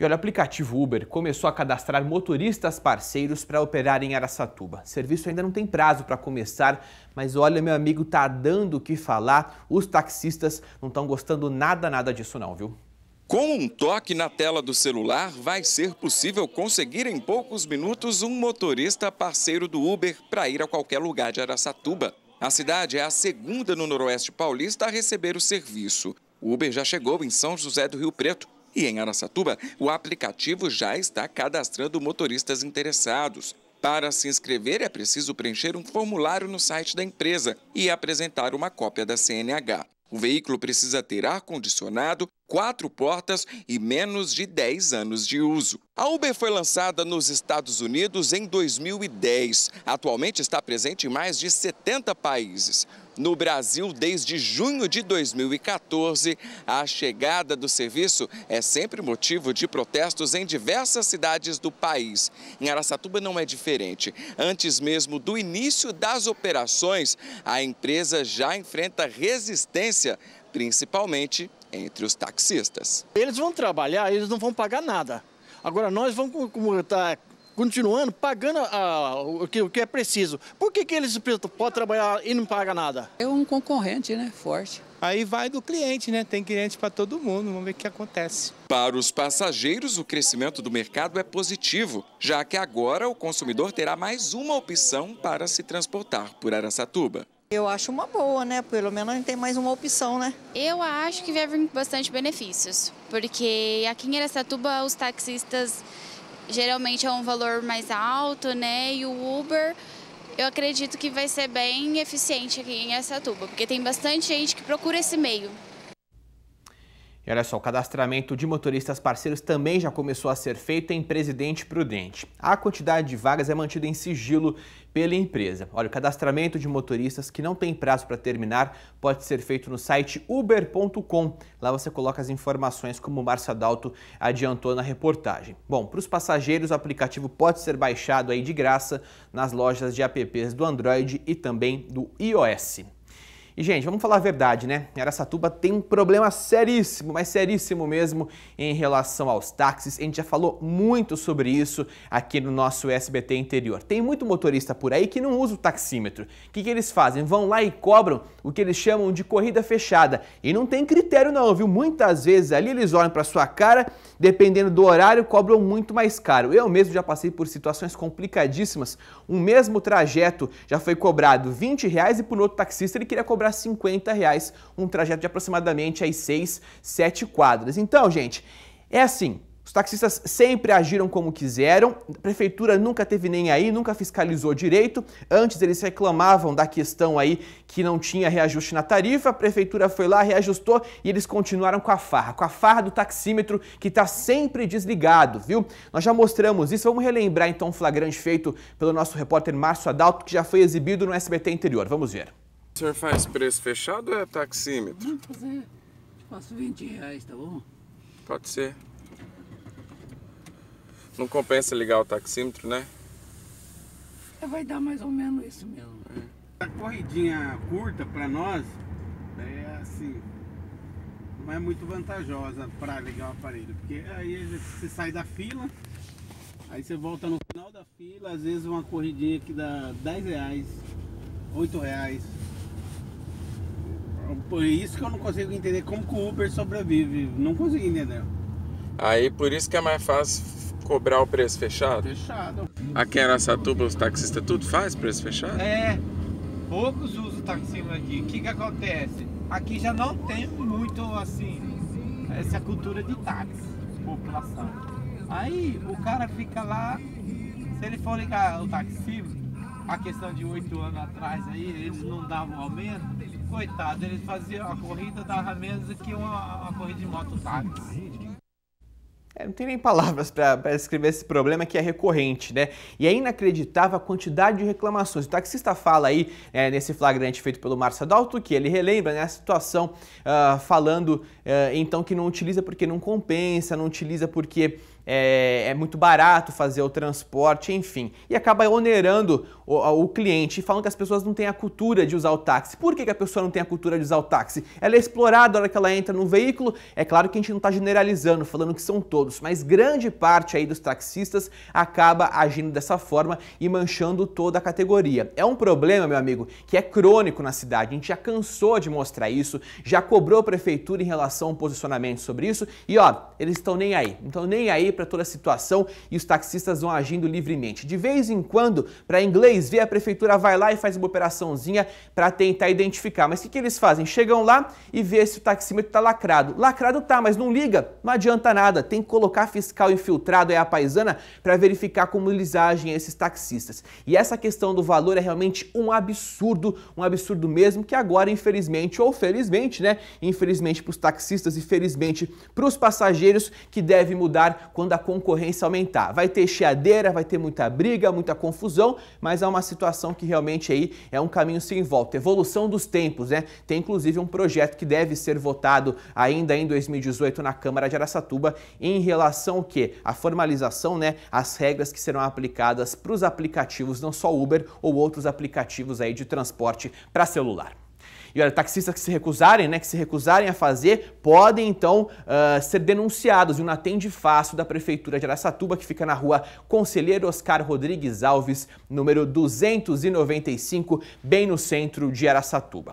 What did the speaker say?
E olha, o aplicativo Uber começou a cadastrar motoristas parceiros para operar em Araçatuba. O serviço ainda não tem prazo para começar, mas olha, meu amigo, tá dando o que falar. Os taxistas não estão gostando nada disso não, viu? Com um toque na tela do celular, vai ser possível conseguir em poucos minutos um motorista parceiro do Uber para ir a qualquer lugar de Araçatuba. A cidade é a segunda no noroeste paulista a receber o serviço. O Uber já chegou em São José do Rio Preto. E em Araçatuba, o aplicativo já está cadastrando motoristas interessados. Para se inscrever, é preciso preencher um formulário no site da empresa e apresentar uma cópia da CNH. O veículo precisa ter ar-condicionado, 4 portas e menos de 10 anos de uso. A Uber foi lançada nos Estados Unidos em 2010. Atualmente está presente em mais de 70 países. No Brasil, desde junho de 2014, a chegada do serviço é sempre motivo de protestos em diversas cidades do país. Em Araçatuba não é diferente. Antes mesmo do início das operações, a empresa já enfrenta resistência, principalmente entre os taxistas. Eles vão trabalhar, eles não vão pagar nada. Agora nós vamos continuando pagando o que é preciso. Por que eles podem trabalhar e não pagam nada? É um concorrente, né? Forte. Aí vai do cliente, né? Tem cliente para todo mundo, vamos ver o que acontece. Para os passageiros, o crescimento do mercado é positivo, já que agora o consumidor terá mais uma opção para se transportar por Araçatuba. Eu acho uma boa, né? Pelo menos a gente tem mais uma opção, né? Eu acho que vai vir bastante benefícios, porque aqui em Araçatuba os taxistas geralmente é um valor mais alto, né? E o Uber, eu acredito que vai ser bem eficiente aqui em Araçatuba, porque tem bastante gente que procura esse meio. E olha só, o cadastramento de motoristas parceiros também já começou a ser feito em Presidente Prudente. A quantidade de vagas é mantida em sigilo pela empresa. Olha, o cadastramento de motoristas que não tem prazo para terminar pode ser feito no site uber.com. Lá você coloca as informações, como o Márcio Adalto adiantou na reportagem. Bom, para os passageiros, o aplicativo pode ser baixado aí de graça nas lojas de apps do Android e também do iOS. E, gente, vamos falar a verdade, né? Araçatuba tem um problema seríssimo, mas seríssimo mesmo, em relação aos táxis. A gente já falou muito sobre isso aqui no nosso SBT Interior. Tem muito motorista por aí que não usa o taxímetro. O que eles fazem? Vão lá e cobram o que eles chamam de corrida fechada. E não tem critério não, viu? Muitas vezes ali eles olham pra sua cara, dependendo do horário, cobram muito mais caro. Eu mesmo já passei por situações complicadíssimas. Um mesmo trajeto já foi cobrado R$20 e por outro taxista ele queria cobrar R$50, um trajeto de aproximadamente aí 6-7 quadras. Então, gente, é assim, os taxistas sempre agiram como quiseram, a prefeitura nunca teve nem aí, nunca fiscalizou direito. Antes eles reclamavam da questão aí que não tinha reajuste na tarifa, a prefeitura foi lá, reajustou e eles continuaram com a farra do taxímetro que está sempre desligado, viu? Nós já mostramos isso, vamos relembrar então um flagrante feito pelo nosso repórter Márcio Adalto, que já foi exibido no SBT Interior, vamos ver. O senhor faz preço fechado ou é taxímetro? Vamos fazer. Faço R$20, tá bom? Pode ser. Não compensa ligar o taxímetro, né? Vai dar mais ou menos isso mesmo. É. A corridinha curta pra nós é assim. Não é muito vantajosa pra ligar o aparelho. Porque aí você sai da fila, aí você volta no final da fila, às vezes uma corridinha que dá R$10, R$8. Por isso que eu não consigo entender como que o Uber sobrevive, não consigo entender. Aí por isso que é mais fácil cobrar o preço fechado? Fechado. Aqui em Araçatuba os taxistas tudo faz preço fechado? É, poucos usam taxímetro aqui. O que acontece? Aqui já não tem muito assim, essa cultura de táxi, população. Aí o cara fica lá, se ele for ligar o taxímetro, a questão de 8 anos atrás aí, eles não davam aumento, coitado, eles faziam a corrida, dava menos do que uma corrida de mototáxi. Não tem nem palavras para descrever esse problema que é recorrente, né? E é inacreditável a quantidade de reclamações. O taxista fala aí, nesse flagrante feito pelo Márcio Adalto, que ele relembra, né, a situação, falando então que não utiliza porque não compensa, não utiliza porque é muito barato fazer o transporte, enfim. E acaba onerando o cliente, falando que as pessoas não têm a cultura de usar o táxi. Por que a pessoa não tem a cultura de usar o táxi? Ela é explorada na hora que ela entra no veículo. É claro que a gente não está generalizando, falando que são todos. todos, mas grande parte aí dos taxistas acaba agindo dessa forma e manchando toda a categoria. É um problema, meu amigo, que é crônico na cidade. A gente já cansou de mostrar isso, já cobrou a prefeitura em relação ao posicionamento sobre isso e, ó, eles estão nem aí. Então nem aí para toda a situação e os taxistas vão agindo livremente. De vez em quando, para inglês ver, a prefeitura vai lá e faz uma operaçãozinha para tentar identificar. Mas o que eles fazem? Chegam lá e vê se o taxímetro está lacrado. Lacrado tá, mas não liga, não adianta nada. Tem que colocar fiscal infiltrado, é a paisana, para verificar como eles agem, esses taxistas. E essa questão do valor é realmente um absurdo mesmo, que agora, infelizmente, ou felizmente, né? Infelizmente para os taxistas e felizmente para os passageiros, que deve mudar quando a concorrência aumentar. Vai ter chiadeira, vai ter muita briga, muita confusão, mas é uma situação que realmente aí é um caminho sem volta. Evolução dos tempos, né? Tem inclusive um projeto que deve ser votado ainda em 2018 na Câmara de Araçatuba em relação ao quê? A formalização, né? As regras que serão aplicadas para os aplicativos, não só Uber ou outros aplicativos aí de transporte para celular. E olha, taxistas que se recusarem, né, a fazer, podem então ser denunciados em um atende fácil da Prefeitura de Araçatuba, que fica na rua Conselheiro Oscar Rodrigues Alves, número 295, bem no centro de Araçatuba.